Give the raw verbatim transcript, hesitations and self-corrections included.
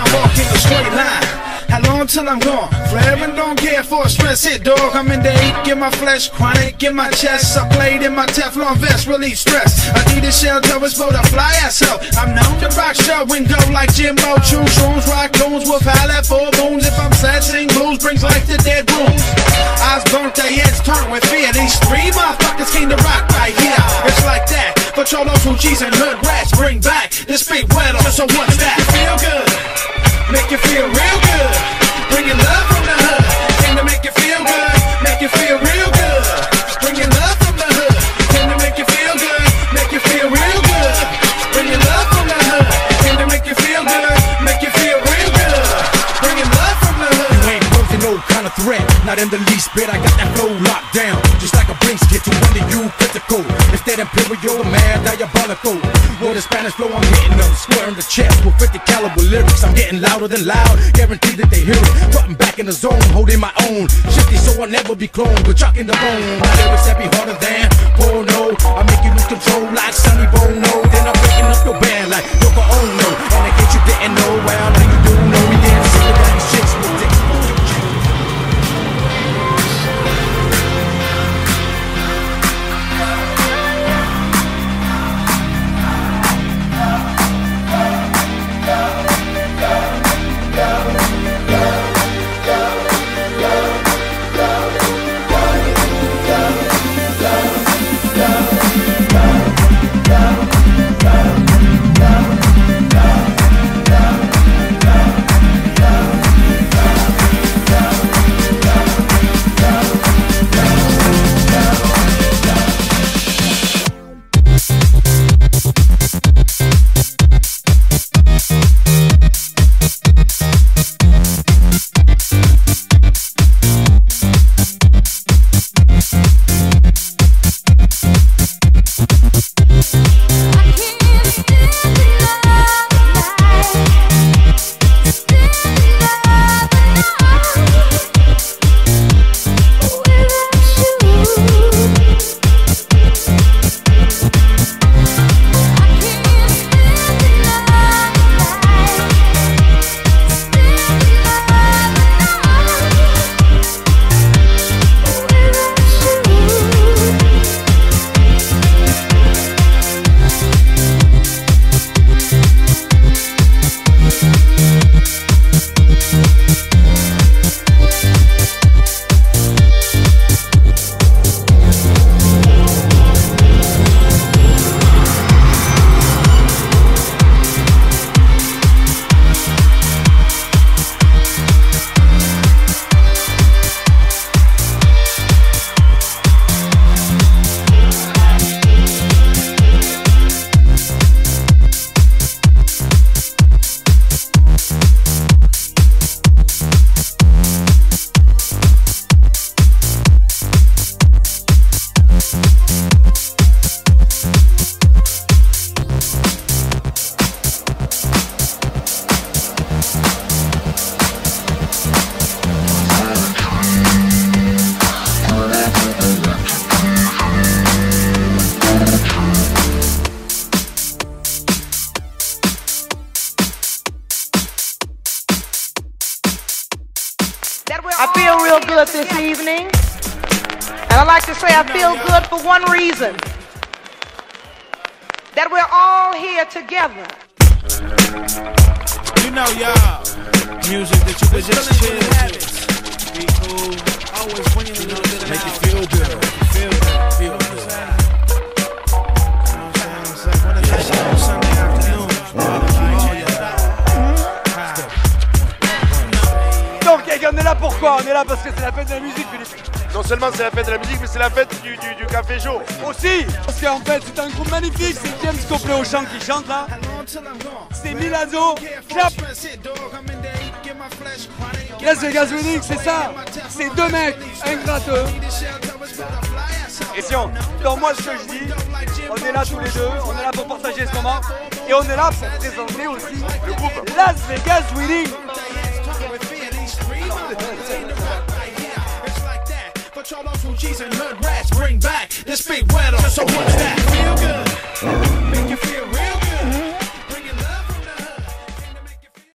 I walk in a straight line. How long till I'm gone? Flaring, don't care for a stress hit, dog. I'm in the ache in my flesh, chronic in my chest. I played in my Teflon vest, relieve stress. I need a shelter, it's for the fly ass out. I'm known to rock shot window like Jimbo. True shrooms, rock goons, with highlight four moons. If I'm sad, sing blues, brings life to dead wounds. Eyes burnt, their heads turned with fear. These three motherfuckers came to rock right here. It's like that. Patrol those who G's and hood rats, bring back this big weather. So what's that? Feel good, make you feel real good. Bringing love from the hood, came to make you feel good, make you feel real good. Bringing love from the hood, came to make you feel good, make you feel real good. Bringing love from the hood, came to make you feel good, make you feel real good. Bringing love from the hood. You ain't worth no kind of threat, not in the least bit. I got that flow locked down, just like a Brinks kid to one of you critical. Instead imperial, mad, diabolical. With a Spanish flow, I'm hitting them square in the chest. With fifty caliber lyrics, I'm getting louder than loud. Guaranteed that they hear it. Button back in the zone, holding my own. Shifty, so I'll never be cloned. But chalk in the bone. My lyrics that be harder than Bono. I make you lose control like Sunny Bono. Then I'm breaking up your band like Yoko Ono. And in case you didn't know, well, now you do know. We didn't see it, that shit's ridiculous. That we're all here together. You know, y'all, music that you could just chill, be cool, always when you know that make you feel good, feel good, feel good. When it's that show Sunday afternoon, donc, on est là pourquoi? On est là parce que c'est la fête de la musique, Philippe. Non seulement c'est la fête de la musique, mais c'est la fête du, du, du café chaud. Aussi, parce qu'en fait c'est un groupe magnifique, c'est James Cooper au chant qui chante là. C'est Milazo, Chop Las Vegas Winning, c'est ça. C'est deux mecs, un gratteux. Et si on, donc moi ce que je dis, on est là tous les deux, on est là pour partager ce moment. Et on est là pour présenter aussi le groupe Las Vegas Winning. Patrol those who G's and hood rats, bring back this big weather. So what's that? Feel good.